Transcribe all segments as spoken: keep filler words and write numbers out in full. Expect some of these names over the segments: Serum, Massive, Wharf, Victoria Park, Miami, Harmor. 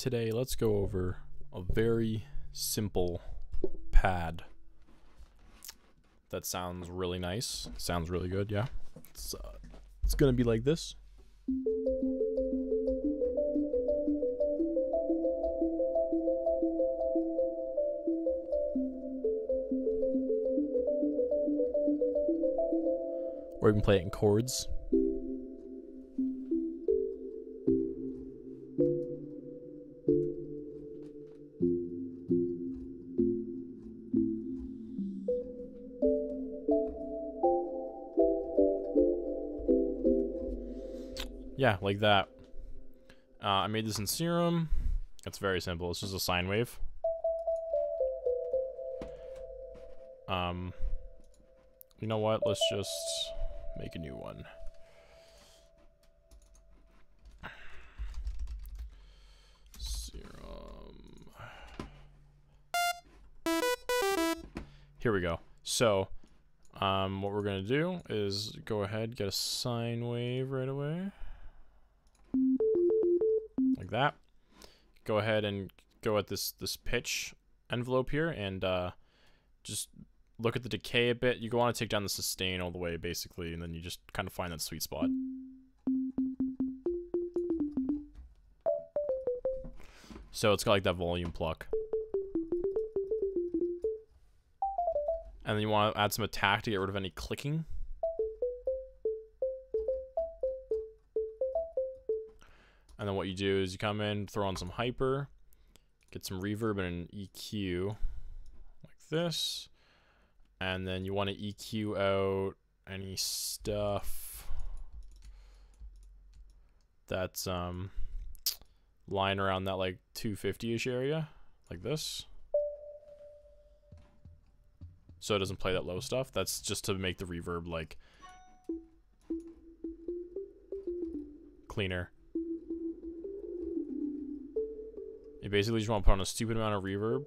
Today, let's go over a very simple pad that sounds really nice. Sounds really good, yeah. It's, uh, it's gonna be like this. Or you can play it in chords. Yeah, like that. Uh, I made this in Serum. It's very simple. It's just a sine wave. Um, you know what? Let's just make a new one. Serum. Here we go. So, um, what we're gonna do is go ahead, get a sine wave right away. Like that. Go ahead and go at this this pitch envelope here and uh, just look at the decay a bit. You want to take down the sustain all the way basically, and then you just kind of find that sweet spot. So it's got like that volume pluck. And then you want to add some attack to get rid of any clicking. And then what you do is you come in, throw on some hyper, get some reverb and an E Q like this. And then you want to E Q out any stuff that's um, lying around that like two fifty-ish area, like this. So it doesn't play that low stuff. That's just to make the reverb like cleaner. You basically just want to put on a stupid amount of reverb.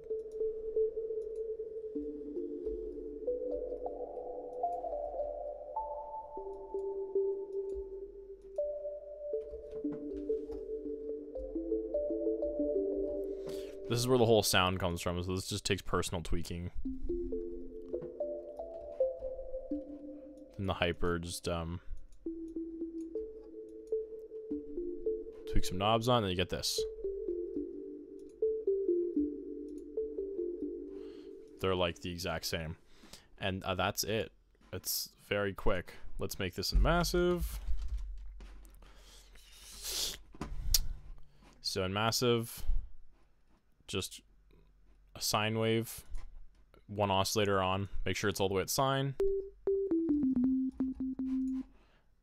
This is where the whole sound comes from, so this just takes personal tweaking. Then the hyper just, um... tweak some knobs on, and then you get this. They're like the exact same, and uh, that's it. It's very quick. Let's make this in Massive. So in Massive, just a sine wave, one oscillator on. Make sure it's all the way at sine,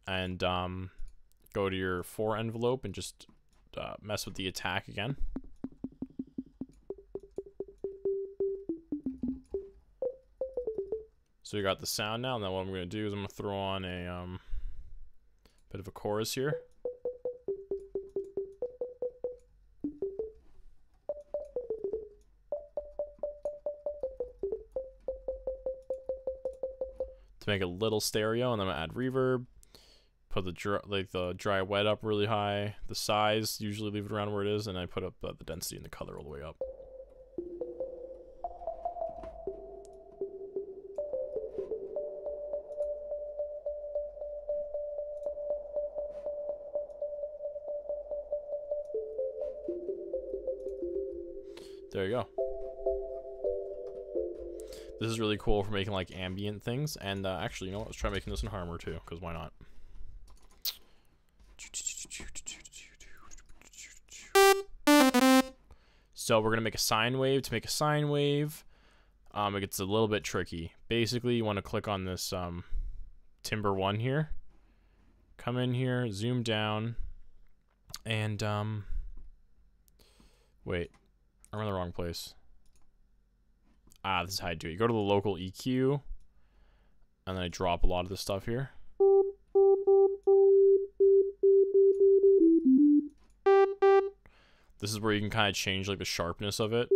and um, go to your four envelope and just uh, mess with the attack again. So we got the sound now, and then what I'm going to do is I'm going to throw on a um, bit of a chorus here. To make it a little stereo, and then I'm going to add reverb. Put the dry, like the dry wet up really high. The size, usually leave it around where it is, and I put up uh, the density and the color all the way up. There you go. This is really cool for making like ambient things, and uh, actually, you know what? Let's try making this in Harmor too, because why not? So we're gonna make a sine wave. To make a sine wave, um, it gets a little bit tricky. Basically, you want to click on this um, timbre one here. Come in here, zoom down, and um, wait. I'm in the wrong place. Ah, this is how I do it. You go to the local E Q, and then I drop a lot of this stuff here. This is where you can kind of change like the sharpness of it.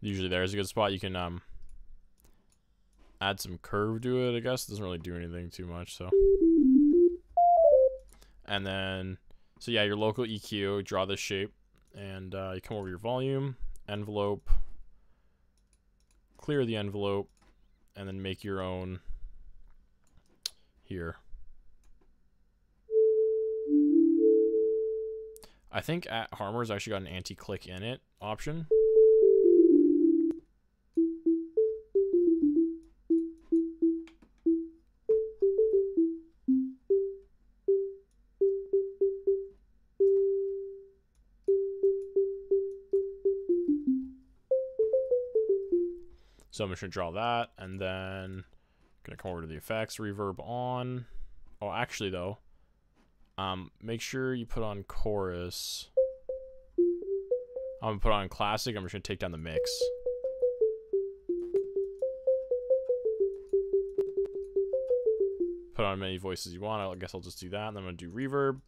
Usually there's a good spot. You can um, add some curve to it, I guess. It doesn't really do anything too much, so. And then, so yeah, your local E Q, draw this shape, and uh, you come over your volume, envelope, clear the envelope, and then make your own here. I think at Harmor's actually got an anti-click in it option. So I'm just gonna draw that, and then gonna come over to the effects, reverb on. Oh, actually though, um, make sure you put on chorus. I'm gonna put on classic. I'm just gonna take down the mix. Put on as many voices you want. I guess I'll just do that, and then I'm gonna do reverb.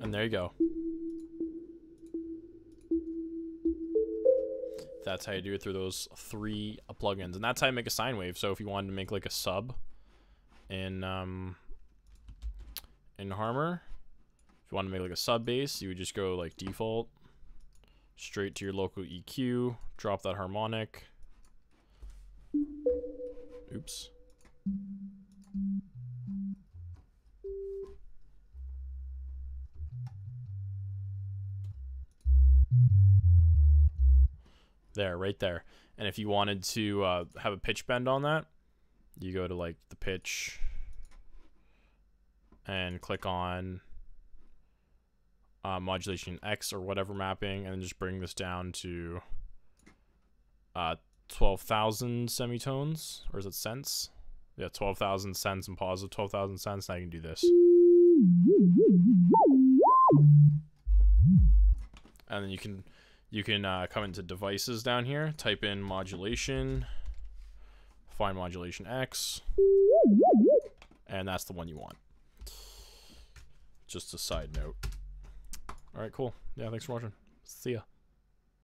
And there you go. That's how you do it through those three plugins, and that's how you make a sine wave. So if you wanted to make like a sub in um, in Harmor, if you wanted to make like a sub bass, you would just go like default, straight to your local E Q, drop that harmonic. Oops. There, right there. And if you wanted to uh, have a pitch bend on that, you go to like the pitch and click on uh, modulation X or whatever mapping, and then just bring this down to uh, twelve thousand semitones, or is it cents? Yeah, twelve thousand cents and pause of twelve thousand cents. Now you can do this. And then you can You can uh, come into devices down here, type in modulation, find modulation X, and that's the one you want. Just a side note. All right, cool. Yeah, thanks for watching. See ya.